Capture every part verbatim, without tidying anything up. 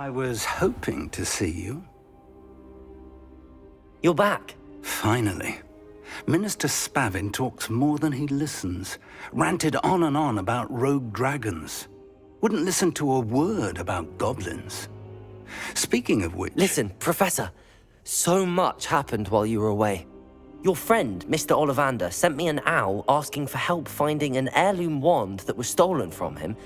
I was hoping to see you. You're back? Finally. Minister Spavin talks more than he listens, ranted on and on about rogue dragons. Wouldn't listen to a word about goblins. Speaking of which... Listen, Professor. So much happened while you were away. Your friend, Mister Ollivander, sent me an owl asking for help finding an heirloom wand that was stolen from him.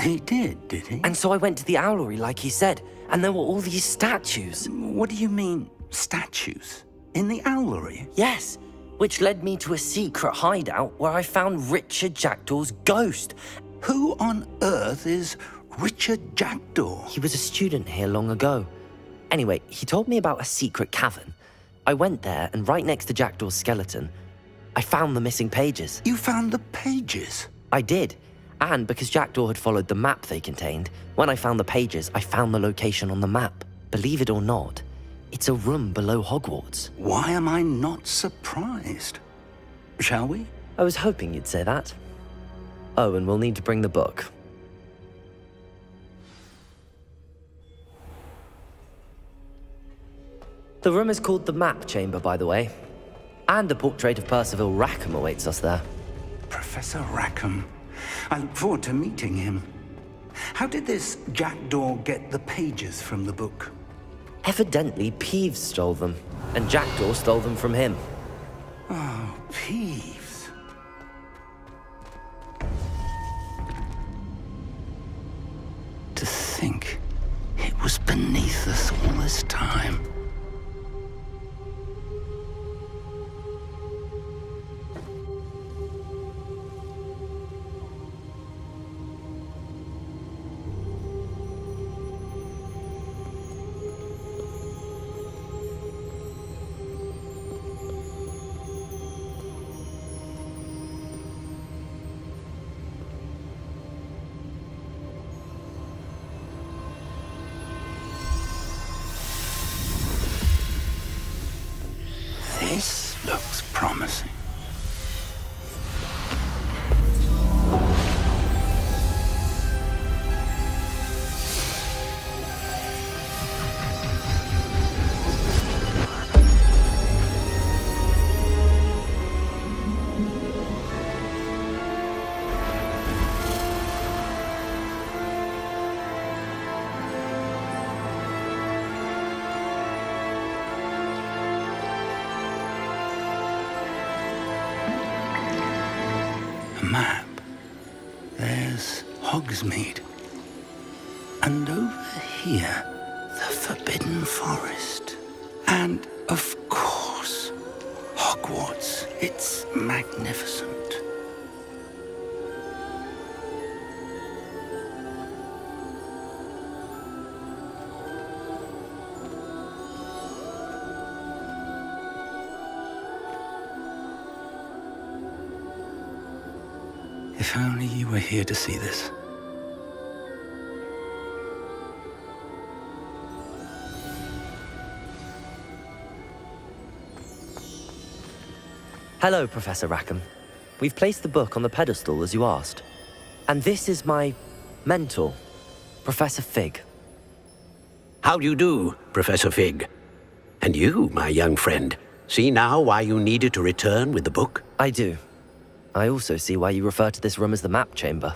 He did, did he? And so I went to the owlery like he said, and there were all these statues. What do you mean, statues? In the owlery? Yes, which led me to a secret hideout where I found Richard Jackdaw's ghost. Who on earth is Richard Jackdaw? He was a student here long ago. Anyway, he told me about a secret cavern. I went there, and right next to Jackdaw's skeleton, I found the missing pages. You found the pages? I did. And because Jackdaw had followed the map they contained, when I found the pages, I found the location on the map. Believe it or not, it's a room below Hogwarts. Why am I not surprised? Shall we? I was hoping you'd say that. Oh, and we'll need to bring the book. The room is called the Map Chamber, by the way. And a portrait of Percival Rackham awaits us there. Professor Rackham. I look forward to meeting him. How did this Jackdaw get the pages from the book? Evidently, Peeves stole them, and Jackdaw stole them from him. Oh, Peeves. To think it was beneath us all this time. Hogsmeade. And over here, the Forbidden Forest. And, of course, Hogwarts. It's magnificent. If only you were here to see this. Hello, Professor Rackham. We've placed the book on the pedestal, as you asked. And this is my mentor, Professor Fig. How do you do, Professor Fig? And you, my young friend, see now why you needed to return with the book? I do. I also see why you refer to this room as the Map Chamber.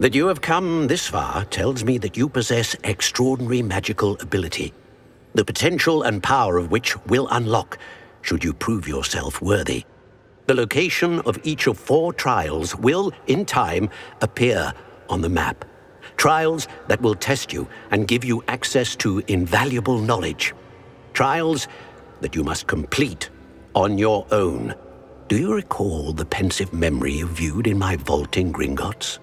That you have come this far tells me that you possess extraordinary magical ability, the potential and power of which will unlock, should you prove yourself worthy. The location of each of four trials will, in time, appear on the map. Trials that will test you and give you access to invaluable knowledge. Trials that you must complete on your own. Do you recall the pensive memory you viewed in my vault in Gringotts?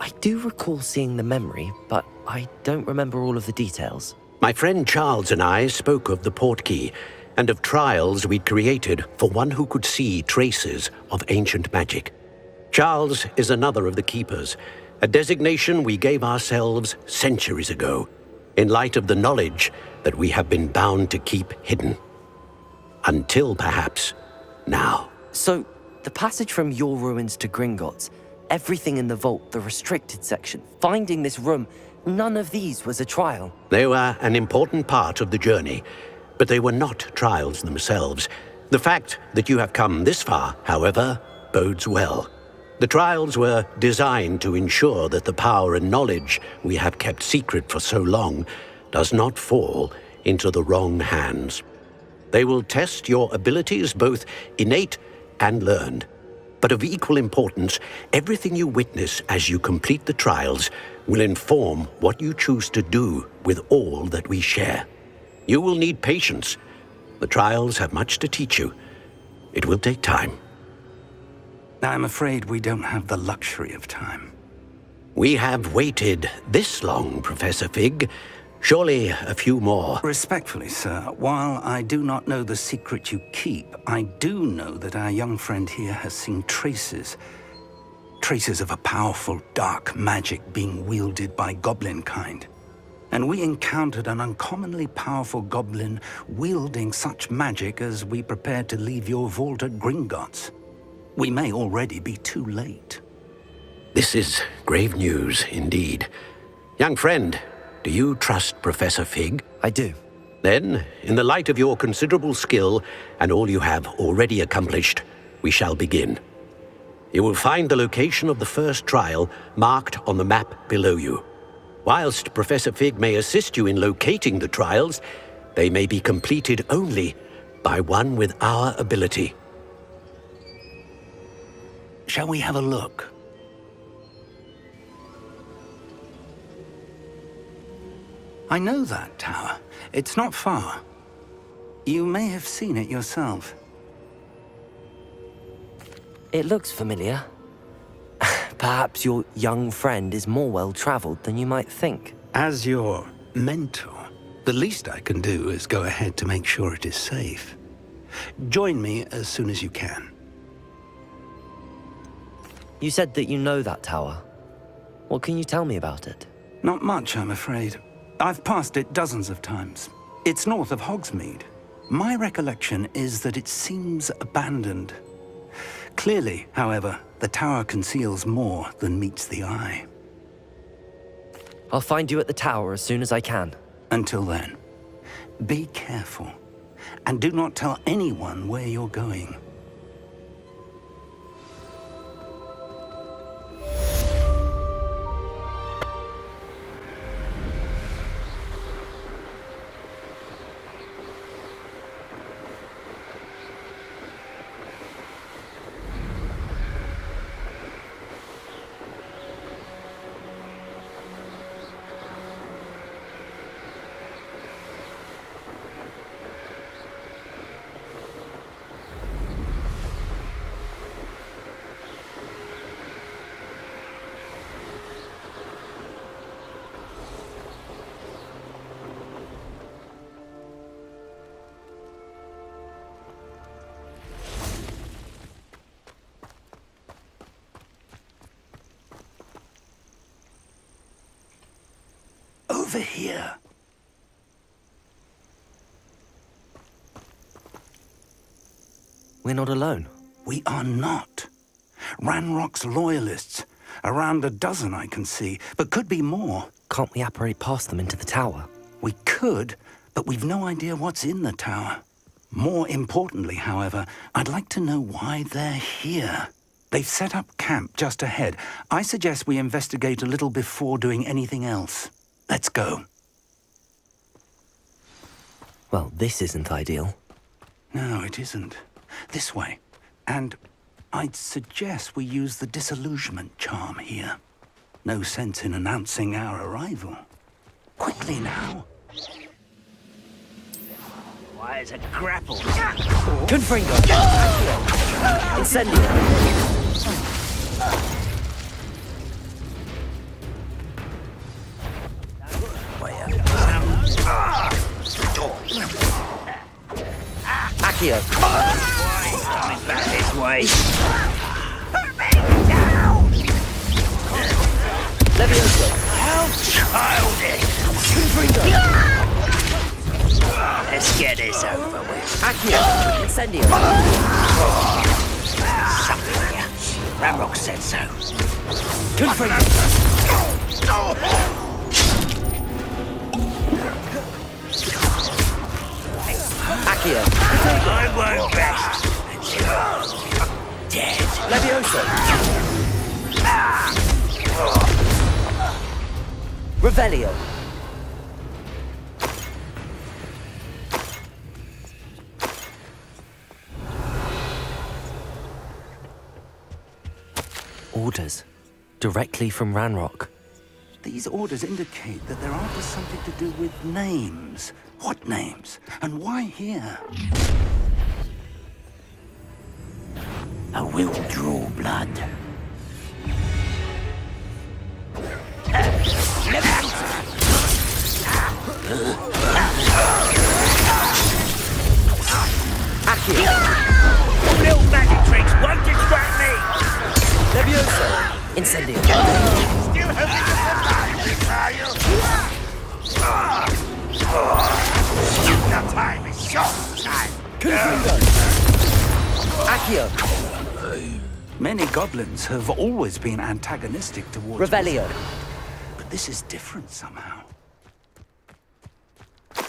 I do recall seeing the memory, but I don't remember all of the details. My friend Charles and I spoke of the portkey and of trials we'd created for one who could see traces of ancient magic. Charles is another of the keepers, a designation we gave ourselves centuries ago, in light of the knowledge that we have been bound to keep hidden. Until perhaps now. So, the passage from your ruins to Gringotts, Everything in the vault, the restricted section, finding this room, none of these was a trial. They were an important part of the journey, but they were not trials themselves. The fact that you have come this far, however, bodes well. The trials were designed to ensure that the power and knowledge we have kept secret for so long does not fall into the wrong hands. They will test your abilities, both innate and learned. But of equal importance, everything you witness as you complete the trials will inform what you choose to do with all that we share. You will need patience. The trials have much to teach you. It will take time. I'm afraid we don't have the luxury of time. We have waited this long, Professor Fig. Surely a few more. Respectfully, sir, while I do not know the secret you keep, I do know that our young friend here has seen traces. Traces of a powerful dark magic being wielded by goblin kind. And we encountered an uncommonly powerful goblin wielding such magic as we prepared to leave your vault at Gringotts. We may already be too late. This is grave news indeed. Young friend, do you trust Professor Fig? I do. Then, in the light of your considerable skill and all you have already accomplished, we shall begin. You will find the location of the first trial marked on the map below you. Whilst Professor Fig may assist you in locating the trials, they may be completed only by one with our ability. Shall we have a look? I know that tower. It's not far. You may have seen it yourself. It looks familiar. Perhaps your young friend is more well-traveled than you might think. As your mentor, the least I can do is go ahead to make sure it is safe. Join me as soon as you can. You said that you know that tower. What can you tell me about it? Not much, I'm afraid. I've passed it dozens of times. It's north of Hogsmeade. My recollection is that it seems abandoned. Clearly, however, the tower conceals more than meets the eye. I'll find you at the tower as soon as I can. Until then, be careful, and do not tell anyone where you're going. Over here. We're not alone. We are not. Ranrok's loyalists. Around a dozen I can see, but could be more. Can't we apparate past them into the tower? We could, but we've no idea what's in the tower. More importantly, however, I'd like to know why they're here. They've set up camp just ahead. I suggest we investigate a little before doing anything else. Let's go. Well, this isn't ideal. No, it isn't. This way. And I'd suggest we use the disillusionment charm here. No sense in announcing our arrival. Quickly now. Why is it grappled? Confringo! Incendio! Accio! Coming back this way! Put me down! Levioso! How childish! Confringo! Let's get this over with. Accio! Incendio! Something. Ranrok said so. Directly from Ranrok. These orders indicate that they're after something to do with names. What names? And why here? I will draw blood. Accio! Little magic tricks won't distract me! Leviosa! Incendio. Still having a surprise, are you? The time is short time. Accio. Many goblins have always been antagonistic towards Revelio. But this is different somehow. Oh,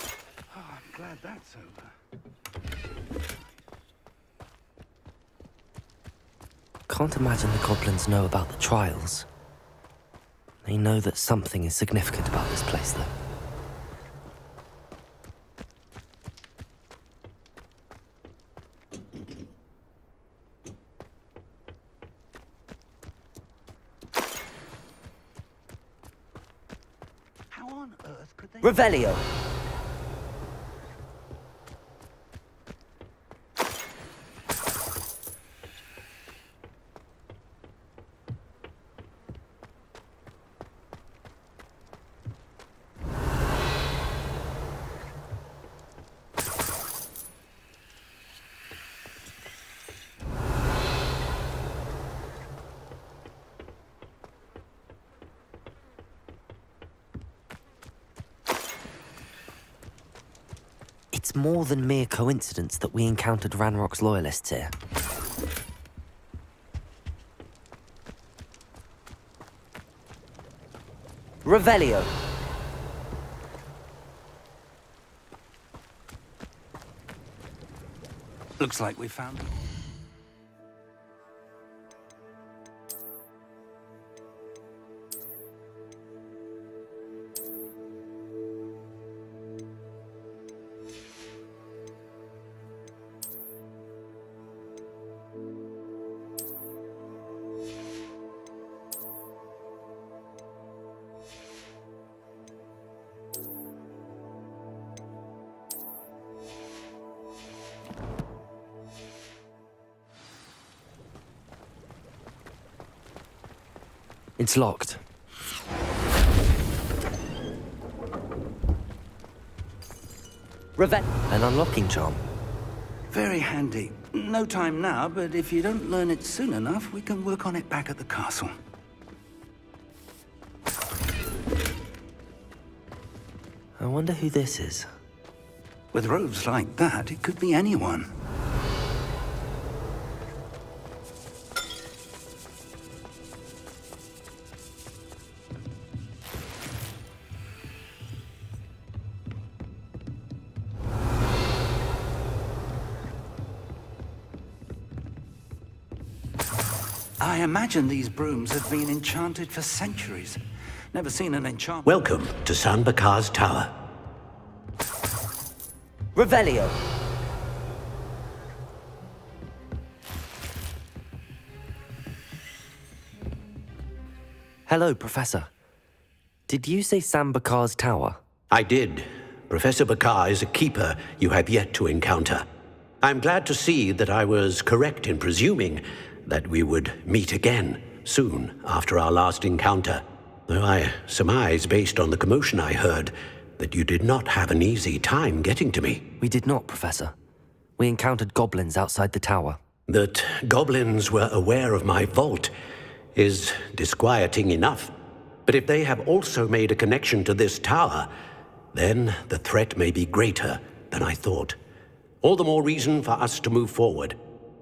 I'm glad that's over. Can't imagine the goblins know about the trials. They know that something is significant about this place, though. How on earth could they... Revelio! It's more than mere coincidence that we encountered Ranrok's loyalists here. Revelio. Looks like we found them. It's locked. Revet. An unlocking charm. Very handy. No time now, but if you don't learn it soon enough, we can work on it back at the castle. I wonder who this is. With robes like that, it could be anyone. I imagine these brooms have been enchanted for centuries. Never seen an enchant. Welcome to San Bakar's Tower. Revelio. Hello, Professor. Did you say San Bakar's Tower? I did. Professor Bakar is a keeper you have yet to encounter. I'm glad to see that I was correct in presuming that we would meet again soon after our last encounter, though I surmise, based on the commotion I heard, that you did not have an easy time getting to me. We did not, Professor. We encountered goblins outside the tower. That goblins were aware of my vault is disquieting enough, but if they have also made a connection to this tower, then the threat may be greater than I thought. All the more reason for us to move forward.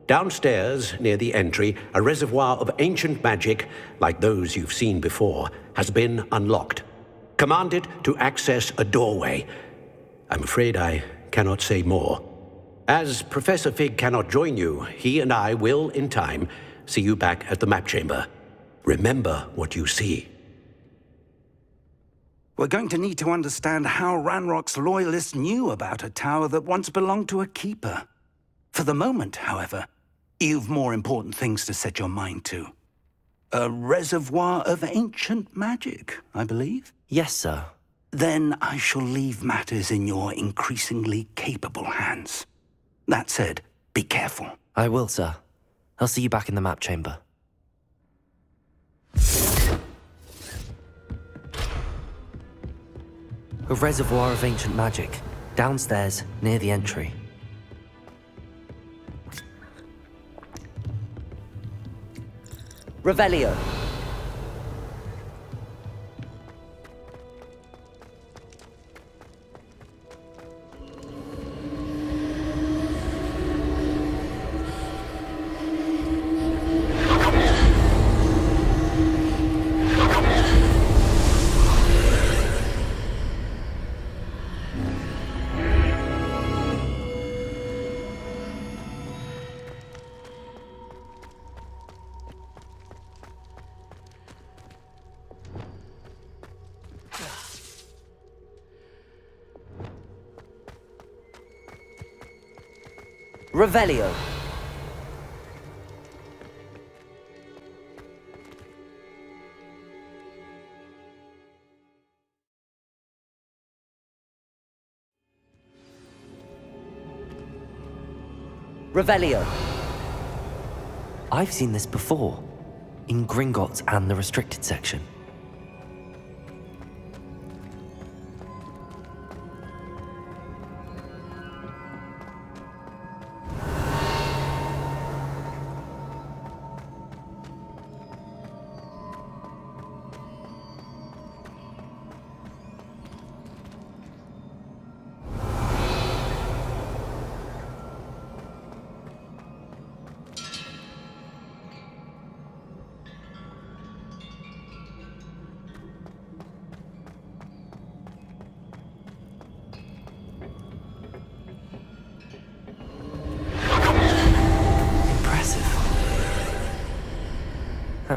Downstairs, near the entry, a reservoir of ancient magic, like those you've seen before, has been unlocked. Command it to access a doorway. I'm afraid I cannot say more. As Professor Fig cannot join you, he and I will, in time, see you back at the map chamber. Remember what you see. We're going to need to understand how Ranrok's loyalists knew about a tower that once belonged to a keeper. For the moment, however, you've more important things to set your mind to. A reservoir of ancient magic, I believe? Yes, sir. Then I shall leave matters in your increasingly capable hands. That said, be careful. I will, sir. I'll see you back in the map chamber. A reservoir of ancient magic, downstairs, near the entry. Revelio. Revelio. Revelio. I've seen this before, in Gringotts and the restricted section.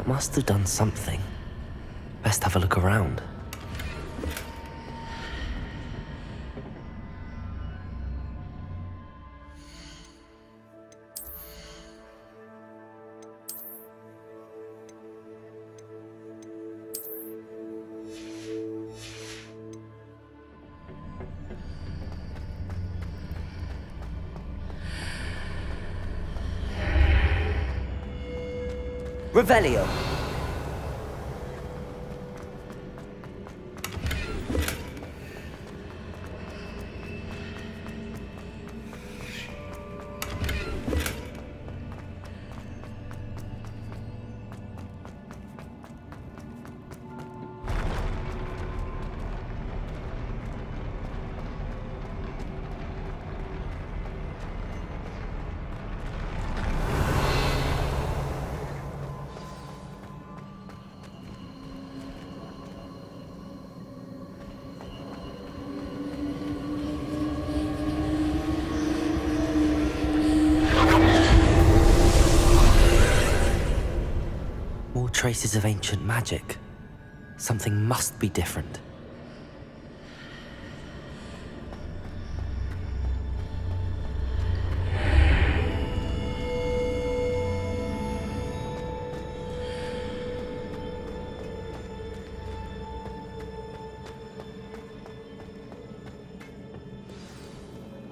Must have done something. Best have a look around. Revelio. Traces of ancient magic. Something must be different.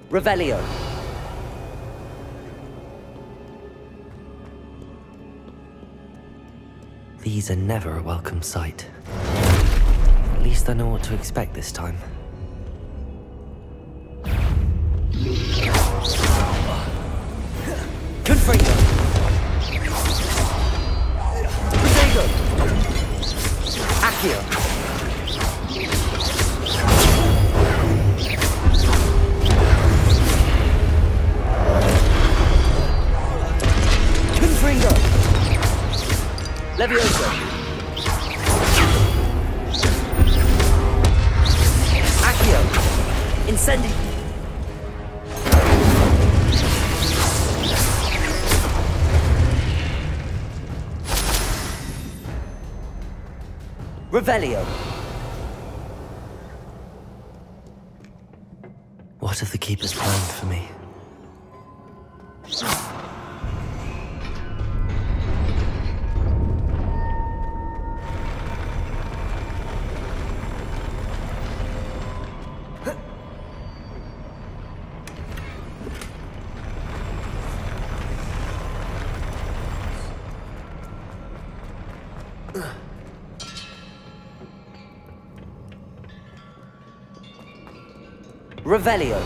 Revelio. These are never a welcome sight. At least I know what to expect this time. Confringo! Accio! Leviosa. Accio. Incendi. Revelio. What have the keepers planned for me? Revelio.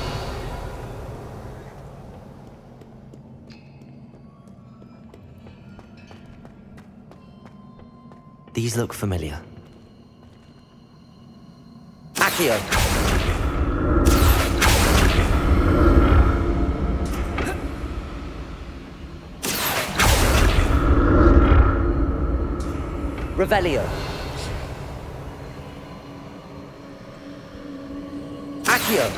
These look familiar. Accio. Revelio. Accio.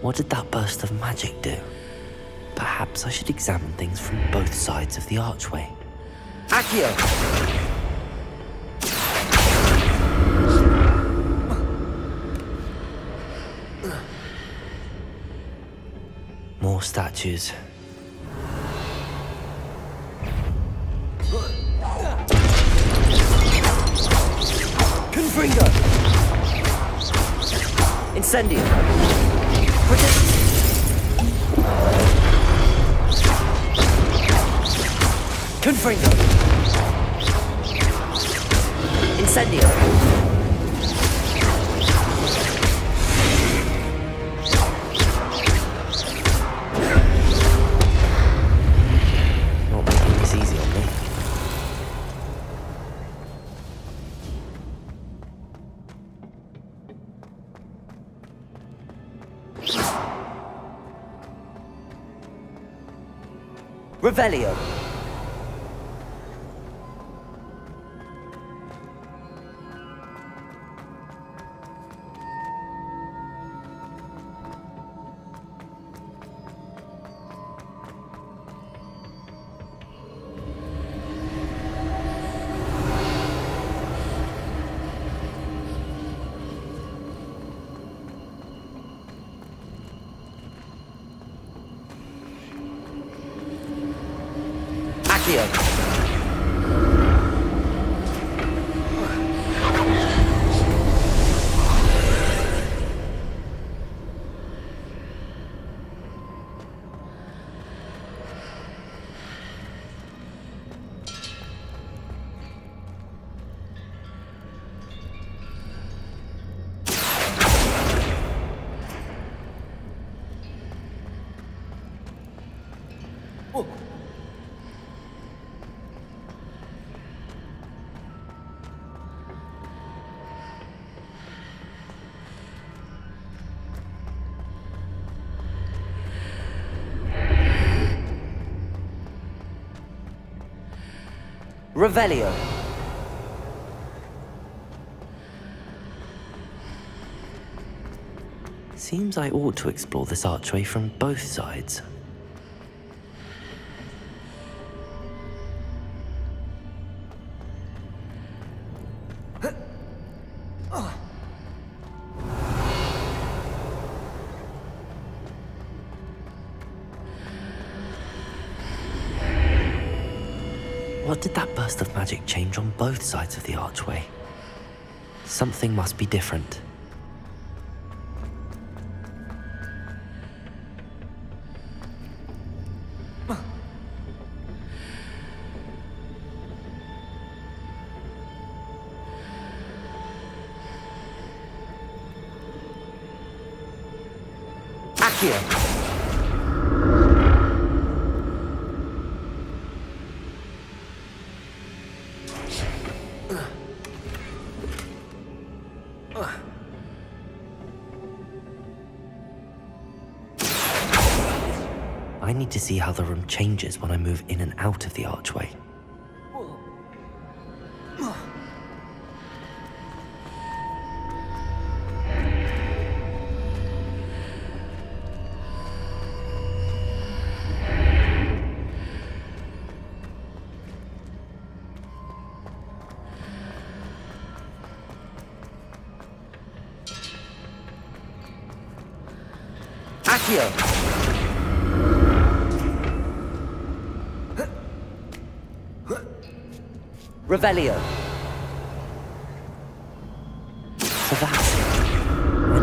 What did that burst of magic do? Perhaps I should examine things from both sides of the archway. Accio! More statues. Confringo! Incendio! Confringo. Incendio. Not making this easy on me. Revelio. Revelio. seems I ought to explore this archway from both sides. What did that burst of magic change on both sides of the archway? Something must be different. See how the room changes when I move in and out of the archway. Revelio. So that's it. I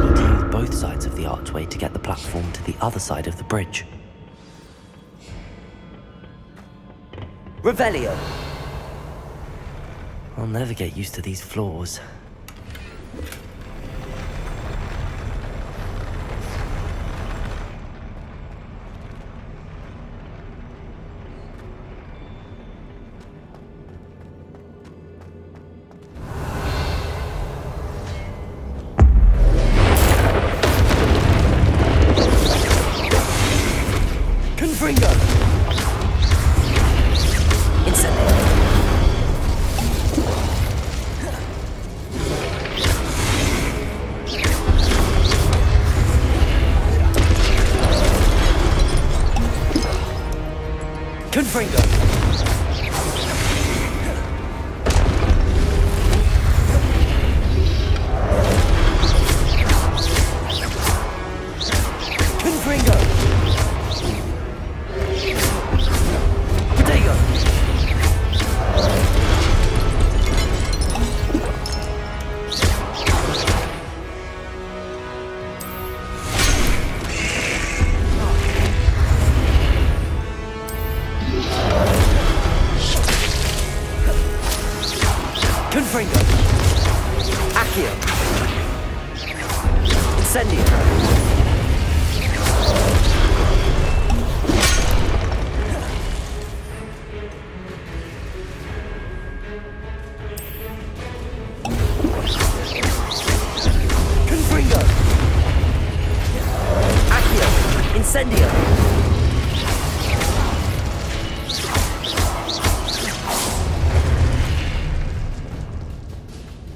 need to use both sides of the archway to get the platform to the other side of the bridge. Revelio. I'll never get used to these floors.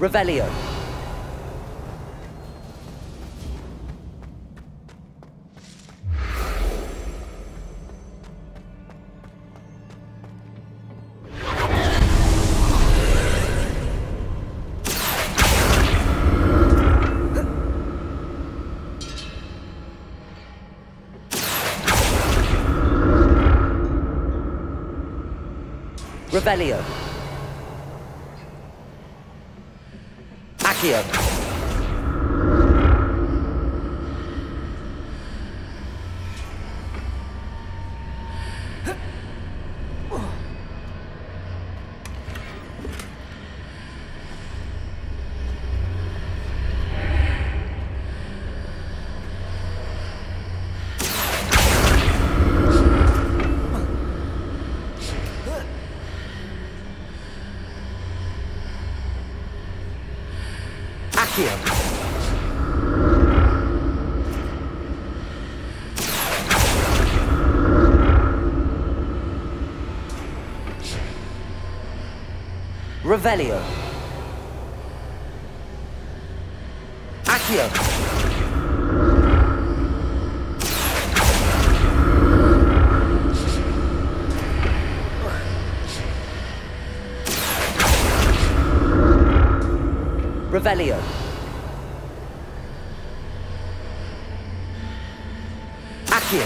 Revelio. Revelio. Here. Revelio. Accio. Revelio. Accio.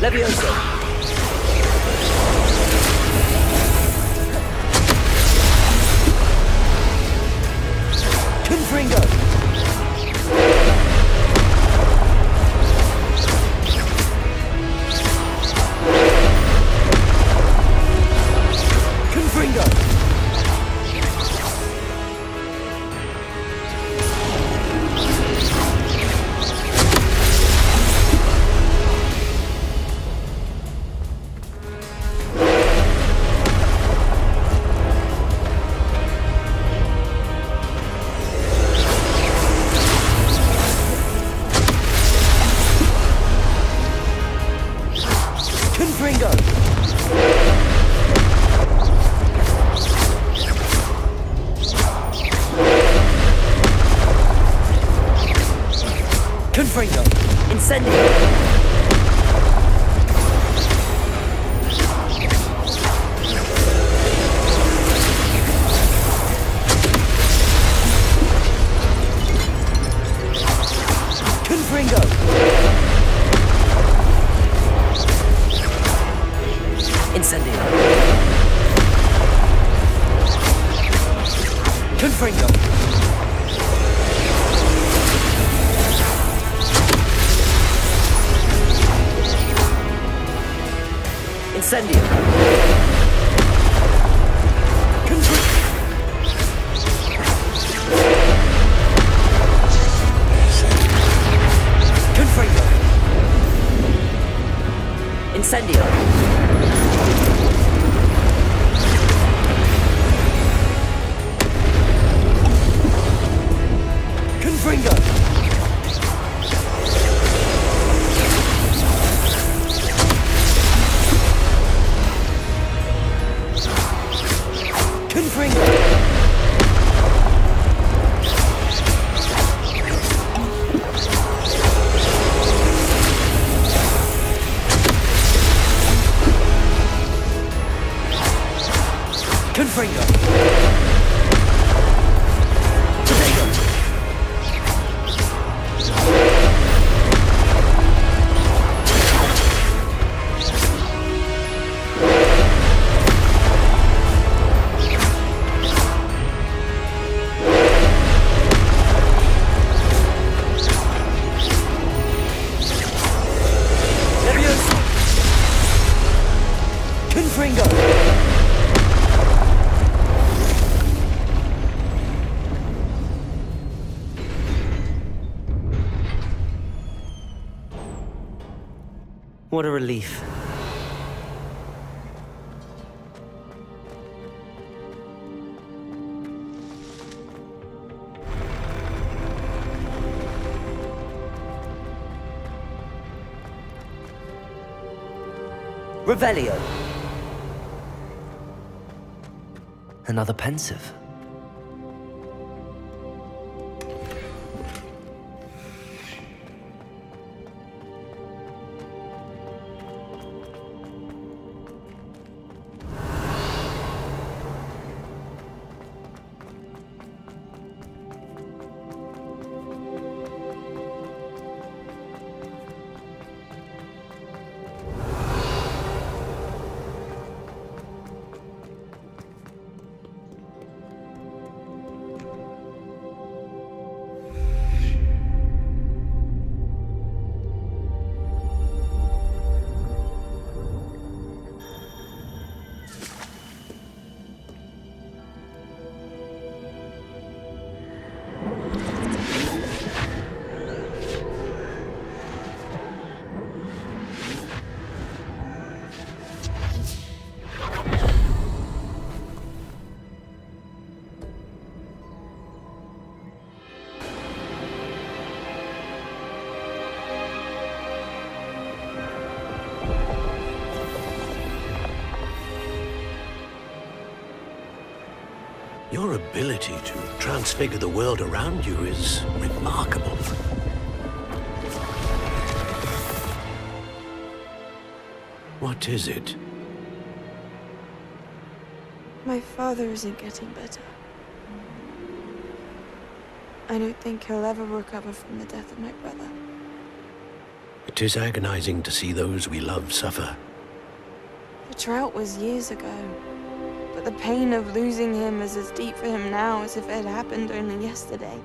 Revelio. What a relief. Revelio. Another pensive. Your ability to transfigure the world around you is remarkable. What is it? My father isn't getting better. I don't think he'll ever recover from the death of my brother. It is agonizing to see those we love suffer. The drought was years ago. But the pain of losing him is as deep for him now as if it had happened only yesterday.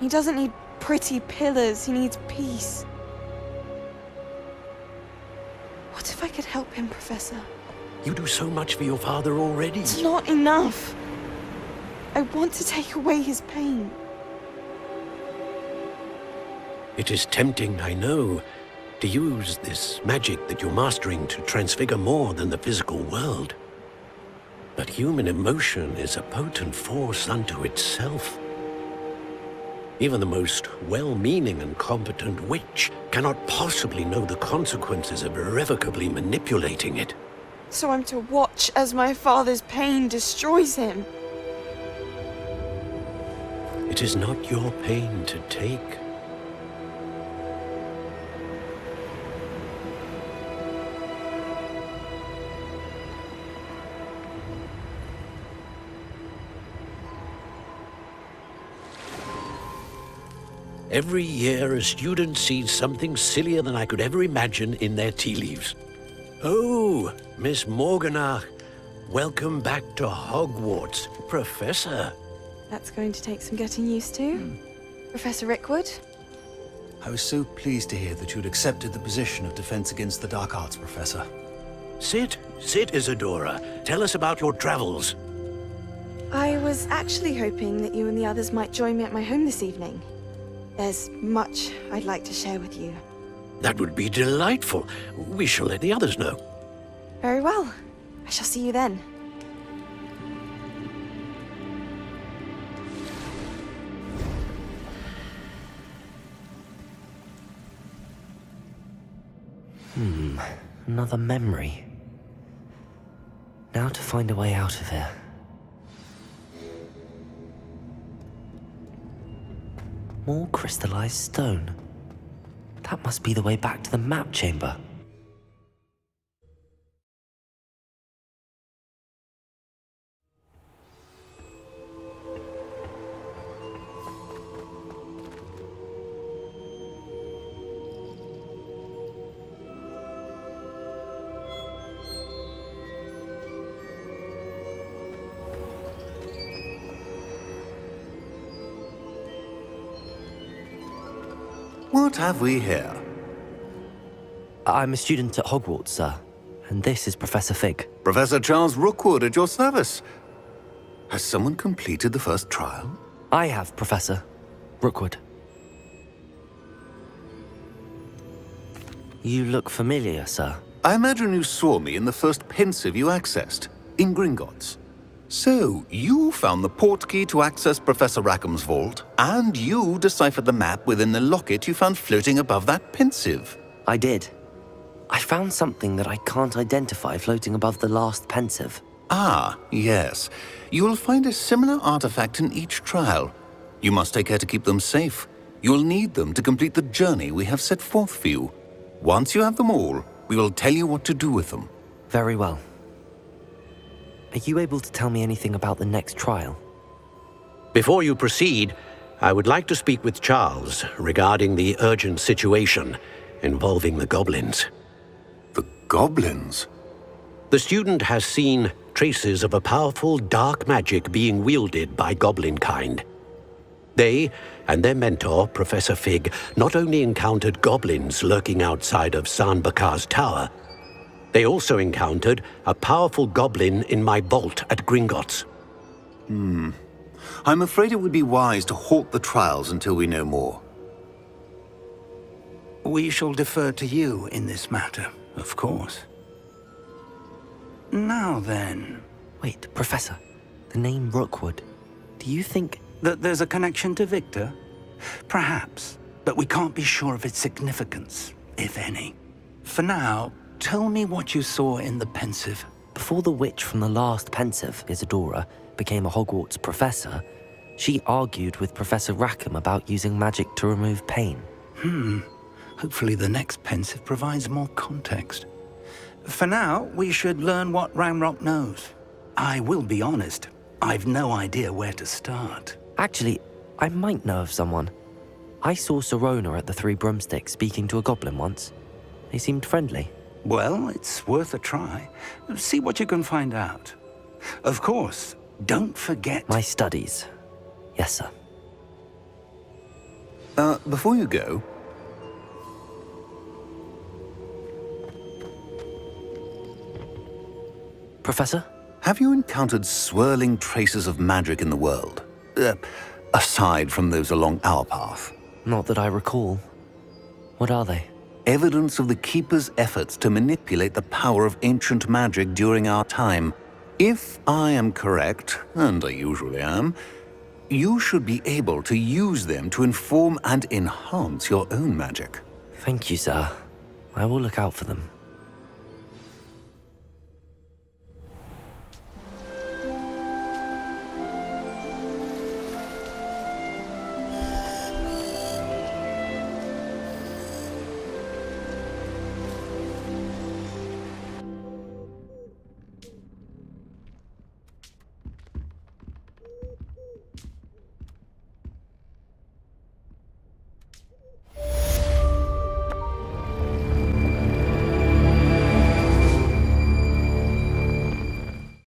He doesn't need pretty pillars, he needs peace. What if I could help him, Professor? You do so much for your father already. It's not enough. I want to take away his pain. It is tempting, I know, to use this magic that you're mastering to transfigure more than the physical world. But human emotion is a potent force unto itself. Even the most well-meaning and competent witch cannot possibly know the consequences of irrevocably manipulating it. So I'm to watch as my father's pain destroys him? It is not your pain to take. Every year, a student sees something sillier than I could ever imagine in their tea leaves. Oh, Miss Morganach, welcome back to Hogwarts, Professor. That's going to take some getting used to. Hmm. Professor Rickwood? I was so pleased to hear that you'd accepted the position of Defense Against the Dark Arts, Professor. Sit, sit, Isadora. Tell us about your travels. I was actually hoping that you and the others might join me at my home this evening. There's much I'd like to share with you. That would be delightful. We shall let the others know. Very well. I shall see you then. Hmm. Another memory. Now to find a way out of here. More crystallized stone. That must be the way back to the map chamber. What have we here? I'm a student at Hogwarts, sir, and this is Professor Fig. Professor Charles Rookwood at your service. Has someone completed the first trial? I have, Professor Rookwood. You look familiar, sir. I imagine you saw me in the first pensive you accessed, in Gringotts. So, you found the portkey to access Professor Rackham's vault, and you deciphered the map within the locket you found floating above that pensive. I did. I found something that I can't identify floating above the last pensive. Ah, yes. You will find a similar artifact in each trial. You must take care to keep them safe. You'll need them to complete the journey we have set forth for you. Once you have them all, we will tell you what to do with them. Very well. Are you able to tell me anything about the next trial? Before you proceed, I would like to speak with Charles regarding the urgent situation involving the goblins. The goblins? The student has seen traces of a powerful dark magic being wielded by goblin kind. They and their mentor, Professor Fig, not only encountered goblins lurking outside of San Bakar's Tower, they also encountered a powerful goblin in my vault at Gringotts. Hmm. I'm afraid it would be wise to halt the trials until we know more. We shall defer to you in this matter, of course. Now then... Wait, Professor. The name Rookwood. Do you think... that there's a connection to Victor? Perhaps, but we can't be sure of its significance, if any. For now... tell me what you saw in the pensive. Before the witch from the last pensive, Isadora, became a Hogwarts professor, she argued with Professor Rackham about using magic to remove pain. Hmm. Hopefully the next pensive provides more context. For now, we should learn what Ranrok knows. I will be honest, I've no idea where to start. Actually, I might know of someone. I saw Serona at the Three Broomsticks speaking to a goblin once. They seemed friendly. Well, it's worth a try. See what you can find out. Of course, don't forget... my studies. Yes, sir. Uh, before you go... Professor? Have you encountered swirling traces of magic in the world? Uh, aside from those along our path? Not that I recall. What are they? Evidence of the Keeper's efforts to manipulate the power of ancient magic during our time. If I am correct, and I usually am, you should be able to use them to inform and enhance your own magic. Thank you, sir. I will look out for them.